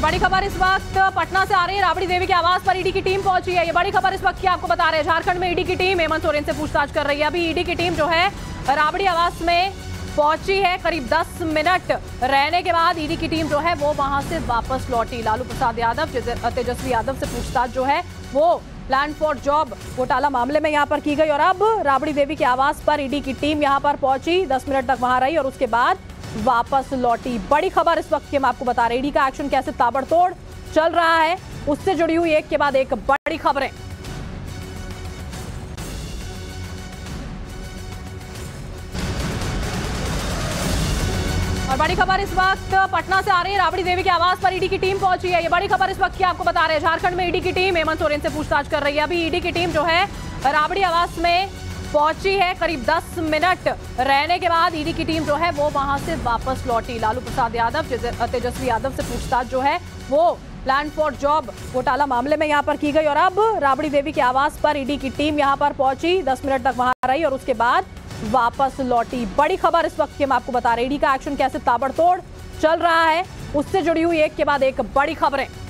और बड़ी खबर इस वक्त पटना से आ रही है। राबड़ी देवी के आवास पर ईडी की टीम पहुंची है। ये बड़ी खबर इस वक्त की आपको बता रहे हैं। झारखंड में ईडी की टीम हेमंत सोरेन से पूछताछ कर रही है। अभी ईडी की टीम जो है राबड़ी आवास में पहुंची है। करीब 10 मिनट रहने के बाद ईडी की टीम जो है वो वहां से वापस लौटी। लालू प्रसाद यादव, तेजस्वी यादव से पूछताछ जो है वो लैंड फॉर जॉब घोटाला मामले में यहाँ पर की गई। और अब राबड़ी देवी के आवास पर ईडी की टीम यहाँ पर पहुंची, 10 मिनट तक वहां रही और उसके बाद वापस लौटी। बड़ी खबर इस वक्त की हम आपको बता रहे हैं। ईडी का एक्शन कैसे ताबड़तोड़ चल रहा है, उससे जुड़ी हुई एक के बाद एक बड़ी खबरें। और बड़ी खबर इस वक्त पटना से आ रही है। राबड़ी देवी के आवास पर ईडी की टीम पहुंची है। ये बड़ी खबर इस वक्त की आपको बता रहे हैं। झारखंड में ईडी की टीम हेमंत सोरेन से पूछताछ कर रही है। अभी ईडी की टीम जो है राबड़ी आवास में पहुंची है। करीब 10 मिनट रहने के बाद ईडी की टीम जो है वो वहां से वापस लौटी। लालू प्रसाद यादव, तेजस्वी यादव से पूछताछ जो है वो लैंड फॉर जॉब घोटाला मामले में यहाँ पर की गई। और अब राबड़ी देवी के आवास पर ईडी की टीम यहाँ पर पहुंची, 10 मिनट तक वहां रही और उसके बाद वापस लौटी। बड़ी खबर इस वक्त की हम आपको बता रहे हैं। ईडी का एक्शन कैसे ताबड़तोड़ चल रहा है, उससे जुड़ी हुई एक के बाद एक बड़ी खबरें।